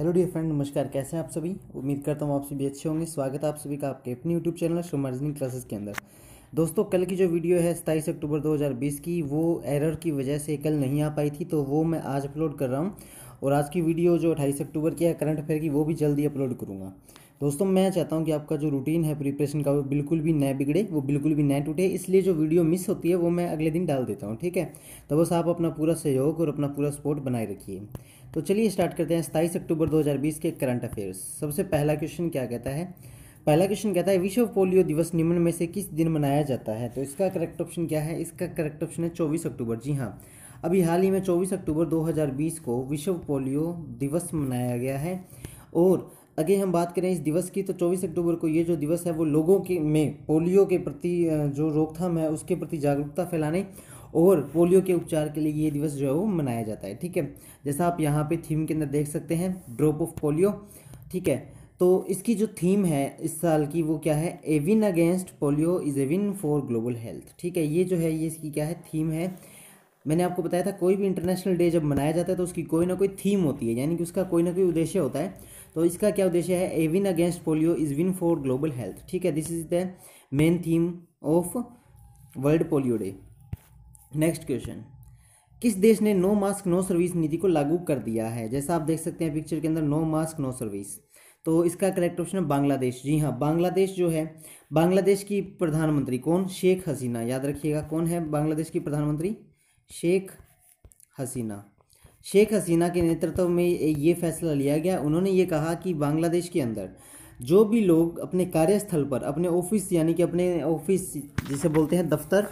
Hello dear friend, नमस्कार। कैसे हैं आप सभी? उम्मीद करता हूँ आप सभी अच्छे होंगे। स्वागत है आप सभी का आपके अपने YouTube channel Sharma reasoning classes के अंदर। दोस्तों, कल की जो वीडियो है 27 अक्टूबर 2020 की, वो एरर की वजह से कल नहीं आ पाई थी, तो वो मैं आज अपलोड कर रहा हूँ। और आज की वीडियो जो 28 अक्टूबर की है करंट अफेयर की, वो भी जल्दी अपलोड करूँगा। दोस्तों, मैं चाहता हूं कि आपका जो रूटीन है प्रिपरेशन का, वो बिल्कुल भी ना बिगड़े, वो बिल्कुल भी ना टूटे। इसलिए जो वीडियो मिस होती है वो मैं अगले दिन डाल देता हूं, ठीक है? तो बस आप अपना पूरा सहयोग और अपना पूरा सपोर्ट बनाए रखिए। तो चलिए स्टार्ट करते हैं 27 अक्टूबर 2020 के करंट अफेयर्स। सबसे पहला क्वेश्चन क्या कहता है? पहला क्वेश्चन कहता है विश्व पोलियो दिवस निम्न में से किस दिन मनाया जाता है? तो इसका करेक्ट ऑप्शन क्या है? इसका करेक्ट ऑप्शन है 24 अक्टूबर। जी हाँ, अभी हाल ही में 24 अक्टूबर 2020 को विश्व पोलियो दिवस मनाया गया है। और आगे हम बात करें इस दिवस की, तो 24 अक्टूबर को ये जो दिवस है वो लोगों के में पोलियो के प्रति जो रोकथाम है उसके प्रति जागरूकता फैलाने और पोलियो के उपचार के लिए ये दिवस जो है वो मनाया जाता है, ठीक है? जैसा आप यहाँ पे थीम के अंदर देख सकते हैं, ड्रॉप ऑफ पोलियो, ठीक है? तो इसकी जो थीम है इस साल की वो क्या है? A win against polio is a win for global health, ठीक है? ये जो है ये इसकी क्या है थीम है। मैंने आपको बताया था कोई भी इंटरनेशनल डे जब मनाया जाता है तो उसकी कोई ना कोई थीम होती है, यानी कि उसका कोई ना कोई उद्देश्य होता है। तो इसका क्या उद्देश्य है? A win against polio is win for global health, ठीक है? This is the main theme of world polio day. Next question, किस देश ने नो मास्क नो सर्विस नीति को लागू कर दिया है? जैसा आप देख सकते हैं पिक्चर के अंदर, नो मास्क नो सर्विस। तो इसका करेक्ट ऑप्शन है बांग्लादेश। जी हाँ, बांग्लादेश जो है, बांग्लादेश की प्रधानमंत्री कौन? शेख हसीना। याद रखिएगा कौन है बांग्लादेश की प्रधानमंत्री? शेख हसीना। शेख हसीना के नेतृत्व में ये फैसला लिया गया। उन्होंने ये कहा कि बांग्लादेश के अंदर जो भी लोग अपने कार्यस्थल पर, अपने ऑफिस, यानी कि अपने ऑफिस जिसे बोलते हैं दफ्तर,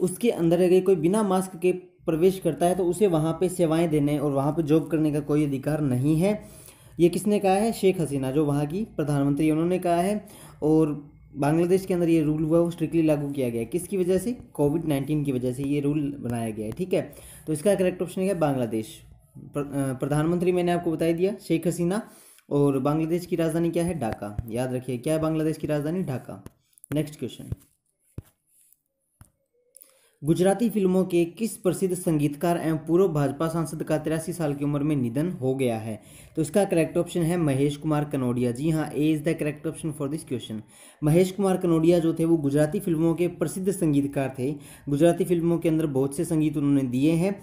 उसके अंदर अगर कोई बिना मास्क के प्रवेश करता है तो उसे वहाँ पे सेवाएं देने और वहाँ पे जॉब करने का कोई अधिकार नहीं है। ये किसने कहा है? शेख हसीना, जो वहाँ की प्रधानमंत्री, उन्होंने कहा है। और बांग्लादेश के अंदर ये रूल हुआ, वो स्ट्रिक्टली लागू किया गया। किसकी वजह से? कोविड-19 की वजह से ये रूल बनाया गया है, ठीक है? तो इसका करेक्ट ऑप्शन है बांग्लादेश। प्रधानमंत्री मैंने आपको बता दिया, शेख हसीना। और बांग्लादेश की राजधानी क्या है? ढाका। याद रखिए, क्या है बांग्लादेश की राजधानी? ढाका। नेक्स्ट क्वेश्चन, गुजराती फिल्मों के किस प्रसिद्ध संगीतकार एवं पूर्व भाजपा सांसद का 83 साल की उम्र में निधन हो गया है? तो इसका करेक्ट ऑप्शन है महेश कुमार कनोडिया। जी हाँ, A is the correct option for this question. Mahesh Kumar Kanodia जो थे वो गुजराती फिल्मों के प्रसिद्ध संगीतकार थे। गुजराती फिल्मों के अंदर बहुत से संगीत उन्होंने दिए हैं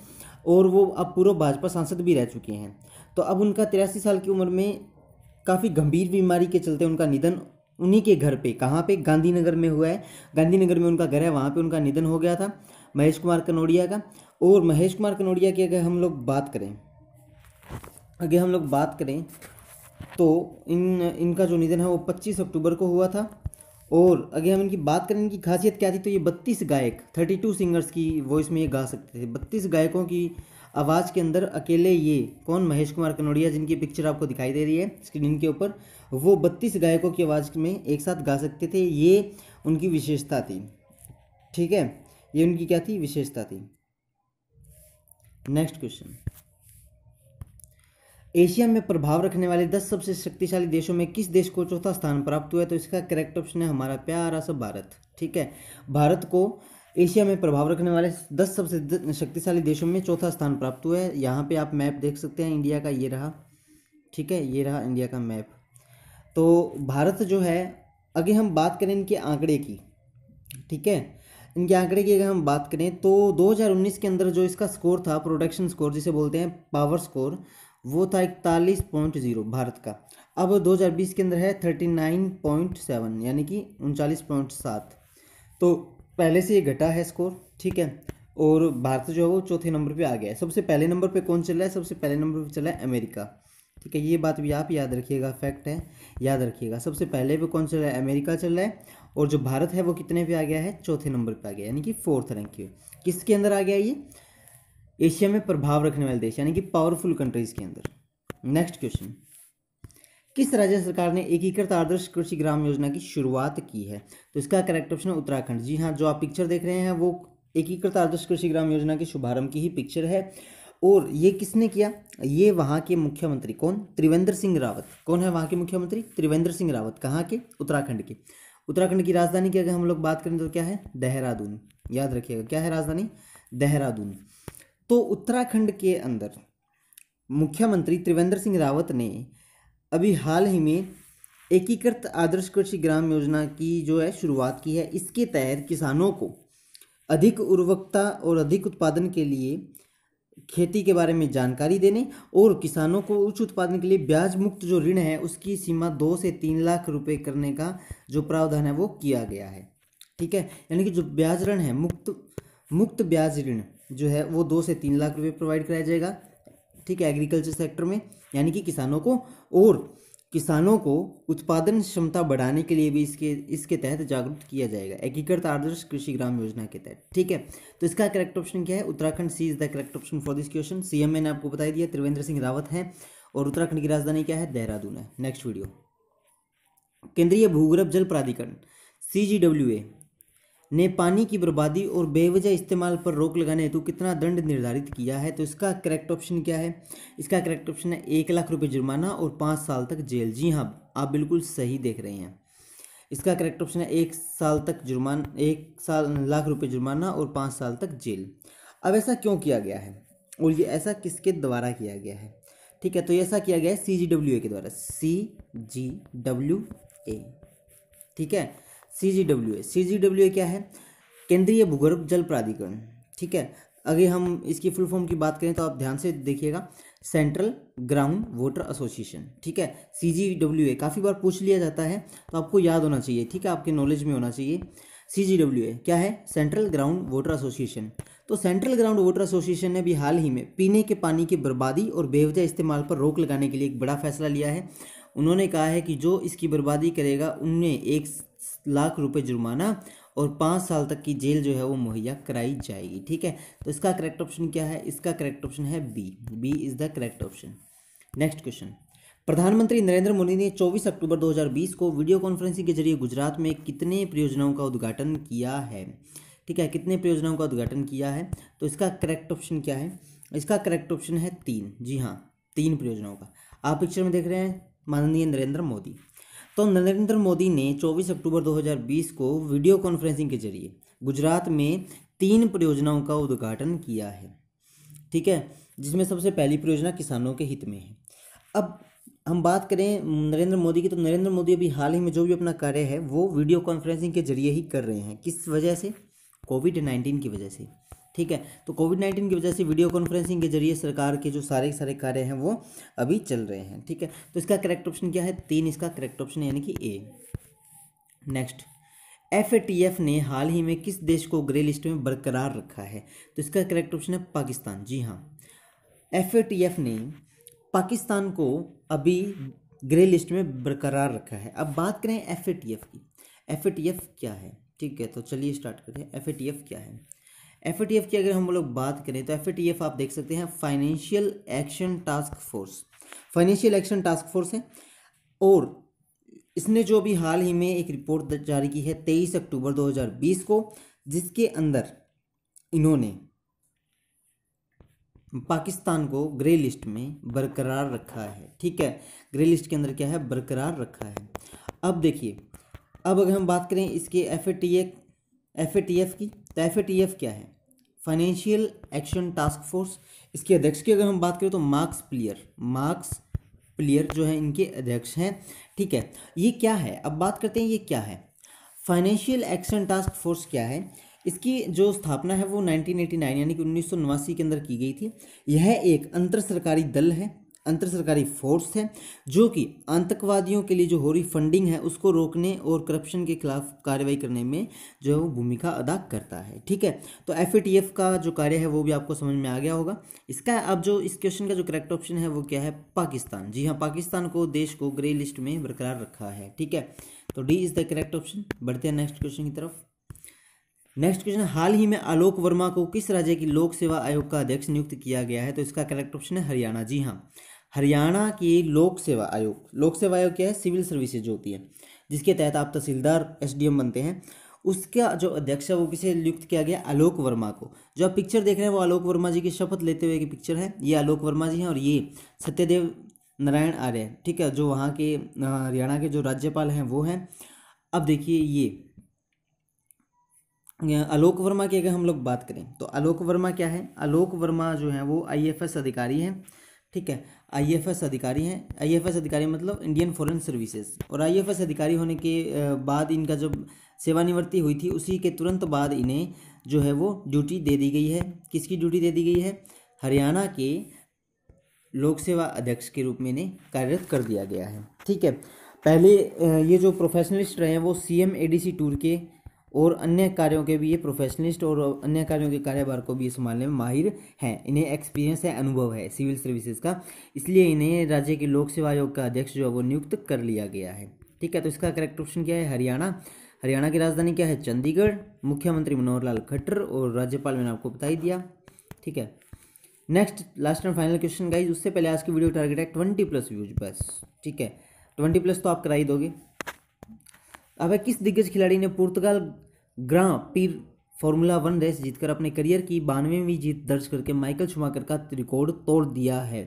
और वो अब पूर्व भाजपा सांसद भी रह चुके हैं। तो अब उनका 83 साल की उम्र में काफ़ी गंभीर बीमारी के चलते उनका निधन उन्हीं के घर पे, कहाँ पे? गांधीनगर में हुआ है। गांधीनगर में उनका घर है, वहाँ पे उनका निधन हो गया था, महेश कुमार कनोडिया का। और महेश कुमार कनोडिया की अगर हम लोग बात करें, अगर हम लोग बात करें तो इनका जो निधन है वो 25 अक्टूबर को हुआ था। और अगर हम इनकी बात करें, इनकी खासियत क्या थी, तो ये 32 गायक, 32 सिंगर्स की वॉइस में ये गा सकते थे। 32 गायकों की आवाज़ के अंदर अकेले ये कौन? महेश कुमार कनोडिया, जिनकी पिक्चर आपको दिखाई दे रही है स्क्रीन के ऊपर, वो 32 गायकों की आवाज़ में एक साथ गा सकते थे। ये उनकी विशेषता थी, ठीक है? ये उनकी क्या थी? विशेषता थी। नेक्स्ट क्वेश्चन, एशिया में प्रभाव रखने वाले 10 सबसे शक्तिशाली देशों में किस देश को चौथा स्थान प्राप्त हुआ है? तो इसका करेक्ट ऑप्शन है हमारा प्यारा सा भारत, ठीक है? भारत को एशिया में प्रभाव रखने वाले 10 सबसे शक्तिशाली देशों में चौथा स्थान प्राप्त हुआ है। यहाँ पे आप मैप देख सकते हैं, इंडिया का ये रहा, ठीक है? ये रहा इंडिया का मैप। तो भारत जो है, अगर हम बात करें इनके आंकड़े की, ठीक है, इनके आंकड़े की अगर हम बात करें तो 2019 के अंदर जो इसका स्कोर था, प्रोडक्शन स्कोर जिसे बोलते हैं, पावर स्कोर, वो था 41.0 भारत का। अब 2020 के अंदर है 39.7, यानी कि 39.7। तो पहले से ये घटा है स्कोर, ठीक है? और भारत जो है वो चौथे नंबर पे आ गया है। सबसे पहले नंबर पे कौन चल रहा है? सबसे पहले नंबर पे चला है अमेरिका, ठीक है? ये बात भी आप याद रखिएगा, फैक्ट है, याद रखिएगा। सबसे पहले पे कौन चल रहा है? अमेरिका चल रहा है। और जो भारत है वो कितने पे आ गया है? चौथे नंबर पे आ गया, यानी कि फोर्थ रैंक पे। किसके अंदर आ गया ये? एशिया में प्रभाव रखने वाले देश, यानी कि पावरफुल कंट्रीज के अंदर। नेक्स्ट क्वेश्चन, किस राज्य सरकार ने एकीकृत आदर्श कृषि ग्राम योजना की शुरुआत की है? तो इसका करेक्ट ऑप्शन है उत्तराखंड। जी हाँ, जो आप पिक्चर देख रहे हैं वो एकीकृत आदर्श कृषि ग्राम योजना के शुभारंभ की ही पिक्चर है। और ये किसने किया? ये वहाँ के मुख्यमंत्री कौन? त्रिवेंद्र सिंह रावत। कौन है वहाँ के मुख्यमंत्री? त्रिवेंद्र सिंह रावत। कहाँ के? उत्तराखंड के। उत्तराखंड की राजधानी की अगर हम लोग बात करें तो क्या है? देहरादून। याद रखिएगा, क्या है राजधानी? देहरादून। तो उत्तराखंड के अंदर मुख्यमंत्री त्रिवेंद्र सिंह रावत ने अभी हाल ही में एकीकृत आदर्श कृषि ग्राम योजना की जो है शुरुआत की है। इसके तहत किसानों को अधिक उर्वरकता और अधिक उत्पादन के लिए खेती के बारे में जानकारी देने और किसानों को उच्च उत्पादन के लिए ब्याज मुक्त जो ऋण है उसकी सीमा 2 से 3 लाख रुपए करने का जो प्रावधान है वो किया गया है। ठीक है, यानी कि जो ब्याज ऋण है मुक्त ब्याज ऋण जो है वो 2 से 3 लाख रुपए प्रोवाइड कराया जाएगा। ठीक है, एग्रीकल्चर सेक्टर में यानी कि किसानों को और किसानों को उत्पादन क्षमता बढ़ाने के लिए भी इसके तहत जागरूक किया जाएगा एकीकृत आदर्श कृषि ग्राम योजना के तहत। ठीक है, तो इसका करेक्ट ऑप्शन क्या है? Uttarakhand C is the correct option for this question. CM मैंने आपको बता दिया त्रिवेंद्र सिंह रावत हैं और उत्तराखंड की राजधानी क्या है? देहरादून है। नेक्स्ट वीडियो, केंद्रीय भूगर्भ जल प्राधिकरण CGWA ने पानी की बर्बादी और बेवजह इस्तेमाल पर रोक लगाने हेतु कितना दंड निर्धारित किया है? तो इसका करेक्ट ऑप्शन क्या है? इसका करेक्ट ऑप्शन है 1 लाख रुपए जुर्माना और 5 साल तक जेल। जी हाँ, आप बिल्कुल सही देख रहे हैं। इसका करेक्ट ऑप्शन है 1 साल तक जुर्माना, 1 लाख रुपए जुर्माना और 5 साल तक जेल। अब ऐसा क्यों किया गया है और ये ऐसा किसके द्वारा किया गया है? ठीक है, तो ऐसा किया गया है CGWA के द्वारा। CGWA, ठीक है, CGWA क्या है? केंद्रीय भूगर्भ जल प्राधिकरण। ठीक है, अगर हम इसकी फुल फॉर्म की बात करें तो आप ध्यान से देखिएगा, सेंट्रल ग्राउंड वाटर एसोसिएशन। ठीक है, CGWA काफ़ी बार पूछ लिया जाता है तो आपको याद होना चाहिए। ठीक है, आपके नॉलेज में होना चाहिए। CGWA क्या है? Central ground water association. तो सेंट्रल ग्राउंड वाटर एसोसिएशन ने भी हाल ही में पीने के पानी की बर्बादी और बेवजह इस्तेमाल पर रोक लगाने के लिए एक बड़ा फैसला लिया है। उन्होंने कहा है कि जो इसकी बर्बादी करेगा उन्हें 1 लाख रुपए जुर्माना और 5 साल तक की जेल जो है वो मुहैया कराई जाएगी। ठीक है, तो इसका करेक्ट ऑप्शन क्या है? इसका करेक्ट ऑप्शन है B is the correct option. Next question, प्रधानमंत्री नरेंद्र मोदी ने 24 अक्टूबर 2020 को वीडियो कॉन्फ्रेंसिंग के जरिए गुजरात में कितने परियोजनाओं का उद्घाटन किया है? ठीक है, कितने परियोजनाओं का उद्घाटन किया है? तो इसका करेक्ट ऑप्शन क्या है? इसका करेक्ट ऑप्शन है 3। जी हाँ, 3 परियोजनाओं का। आप पिक्चर में देख रहे हैं माननीय नरेंद्र मोदी। तो नरेंद्र मोदी ने 24 अक्टूबर 2020 को वीडियो कॉन्फ्रेंसिंग के जरिए गुजरात में 3 परियोजनाओं का उद्घाटन किया है। ठीक है, जिसमें सबसे पहली परियोजना किसानों के हित में है। अब हम बात करें नरेंद्र मोदी की, तो नरेंद्र मोदी अभी हाल ही में जो भी अपना कार्य है वो वीडियो कॉन्फ्रेंसिंग के जरिए ही कर रहे हैं। किस वजह से? कोविड-19 की वजह से। ठीक है, तो कोविड-19 की वजह से वीडियो कॉन्फ्रेंसिंग के जरिए सरकार के जो सारे कार्य हैं वो अभी चल रहे हैं। ठीक है, तो इसका करेक्ट ऑप्शन क्या है? 3 इसका करेक्ट ऑप्शन, यानी कि ए। नेक्स्ट, FATF ने हाल ही में किस देश को ग्रे लिस्ट में बरकरार रखा है? तो इसका करेक्ट ऑप्शन है पाकिस्तान। जी हाँ, FATF ने पाकिस्तान को अभी ग्रे लिस्ट में बरकरार रखा है। अब बात करें FATF की, FATF क्या है? ठीक है, तो चलिए स्टार्ट करते हैं। FATF क्या है? FATF की अगर हम लोग बात करें तो FATF आप देख सकते हैं financial action task force. Financial action task force है और इसने जो भी हाल ही में एक रिपोर्ट जारी की है 23 अक्टूबर 2020 को, जिसके अंदर इन्होंने पाकिस्तान को ग्रे लिस्ट में बरकरार रखा है। ठीक है, ग्रे लिस्ट के अंदर क्या है? बरकरार रखा है। अब देखिए, अब अगर हम बात करें इसके FATF की, तो FATF क्या है? Financial action task force. इसके अध्यक्ष की अगर हम बात करें तो मार्क्स प्लेयर जो है इनके अध्यक्ष हैं। ठीक है, ये क्या है? अब बात करते हैं ये क्या है। फाइनेंशियल एक्शन टास्क फोर्स क्या है? इसकी जो स्थापना है वो 1989 यानी कि 1989 के अंदर की गई थी। यह एक अंतर सरकारी दल है, अंतर सरकारी फोर्स है, जो कि आतंकवादियों के लिए जो हो रही फंडिंग है उसको रोकने और करप्शन के खिलाफ कार्रवाई करने में जो है वो भूमिका अदा करता है। ठीक है, तो FATF का जो कार्य है वो भी आपको समझ में आ गया होगा। इसका अब जो इस क्वेश्चन का जो करेक्ट ऑप्शन है वो क्या है? पाकिस्तान। जी हाँ, पाकिस्तान को देश को ग्रे लिस्ट में बरकरार रखा है। ठीक है, तो D is the correct option. बढ़ते हैं नेक्स्ट क्वेश्चन की तरफ। नेक्स्ट क्वेश्चन, हाल ही में आलोक वर्मा को किस राज्य की लोक सेवा आयोग का अध्यक्ष नियुक्त किया गया है? तो इसका करेक्ट ऑप्शन है हरियाणा। जी हाँ, हरियाणा की लोक सेवा आयोग। लोक सेवा आयोग क्या है? सिविल सर्विसेज होती है, जिसके तहत आप तहसीलदार SDM बनते हैं। उसका जो अध्यक्ष है वो किसे नियुक्त किया गया? आलोक वर्मा को। जो आप पिक्चर देख रहे हैं वो आलोक वर्मा जी की शपथ लेते हुए की पिक्चर है। ये आलोक वर्मा जी हैं और ये सत्यदेव नारायण आर्य। ठीक है, जो वहाँ के हरियाणा के जो राज्यपाल हैं वो हैं। अब देखिए, ये आलोक वर्मा की अगर हम लोग बात करें तो आलोक वर्मा क्या है? आलोक वर्मा जो है वो IFS अधिकारी हैं। ठीक है। आईएफएस अधिकारी हैं, आईएफएस अधिकारी मतलब इंडियन फॉरेन सर्विसेज, और आईएफएस अधिकारी होने के बाद इनका जब सेवानिवृत्ति हुई थी उसी के तुरंत बाद इन्हें जो है वो ड्यूटी दे दी गई है। किसकी ड्यूटी दे दी गई है? हरियाणा के लोक सेवा अध्यक्ष के रूप में इन्हें कार्यरत कर दिया गया है। ठीक है, पहले ये जो प्रोफेशनलिस्ट रहे हैं वो CM ADC टूर के और अन्य कार्यों के भी ये प्रोफेशनलिस्ट और अन्य कार्यों के कार्यभार को भी संभालने में माहिर हैं। इन्हें एक्सपीरियंस है, अनुभव है सिविल सर्विसेज का, इसलिए इन्हें राज्य के लोक सेवा आयोग का अध्यक्ष जो है वो नियुक्त कर लिया गया है। ठीक है, तो इसका करेक्ट ऑप्शन क्या है? हरियाणा। हरियाणा की राजधानी क्या है? चंडीगढ़। मुख्यमंत्री मनोहर लाल खट्टर और राज्यपाल मैंने आपको बता ही दिया। ठीक है, next last and final question guys, उससे पहले आज की वीडियो टारगेट है 20+ व्यूज बस। ठीक है, 20+ तो आप करा ही दोगे। अब किस दिग्गज खिलाड़ी ने पुर्तगाल ग्रां पीर फॉर्मूला 1 रेस जीतकर अपने करियर की 92वीं जीत दर्ज करके माइकल शुमाकर का रिकॉर्ड तोड़ दिया है?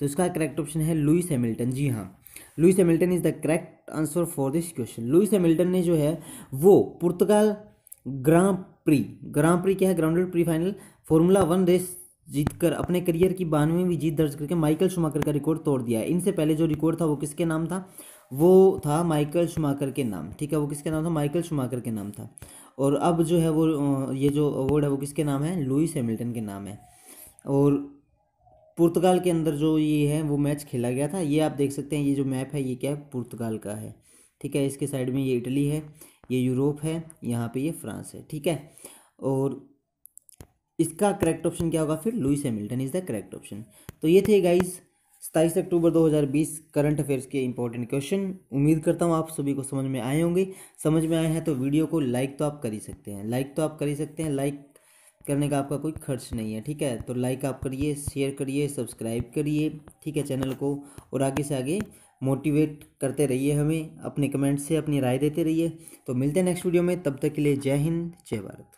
तो इसका करेक्ट ऑप्शन है लुइस हैमिल्टन। जी हाँ, Lewis Hamilton is the correct answer for this question. Lewis Hamilton ने जो है वो पुर्तगाल ग्रां प्री क्या है? Grounded prix final formula 1 race जीतकर अपने करियर की 92वीं जीत दर्ज करके माइकल शुमाकर का रिकॉर्ड तोड़ दिया है। इनसे पहले जो रिकॉर्ड था वो किसके नाम था? वो था माइकल शुमाकर के नाम। ठीक है, वो किसके नाम था? माइकल शुमाकर के नाम था। और अब जो है वो ये जो अवार्ड है वो किसके नाम है? लुइस हैमिल्टन के नाम है। और पुर्तगाल के अंदर जो ये है वो मैच खेला गया था। ये आप देख सकते हैं, ये जो मैप है ये क्या है? पुर्तगाल का है। ठीक है, इसके साइड में ये इटली है, ये यूरोप है, यहाँ पर ये फ्रांस है। ठीक है, और इसका करेक्ट ऑप्शन क्या होगा फिर? Lewis Hamilton is the correct option. तो ये थे गाइज 27 अक्टूबर 2020 करंट अफेयर्स के इंपॉर्टेंट क्वेश्चन। उम्मीद करता हूँ आप सभी को समझ में आए होंगे। समझ में आए हैं तो वीडियो को लाइक तो आप कर ही सकते हैं, लाइक करने का आपका कोई खर्च नहीं है। ठीक है, तो लाइक आप करिए, शेयर करिए, सब्सक्राइब करिए। ठीक है, चैनल को और आगे से आगे मोटिवेट करते रहिए हमें, अपने कमेंट से अपनी राय देते रहिए। तो मिलते हैं नेक्स्ट वीडियो में, तब तक के लिए जय हिंद, जय भारत।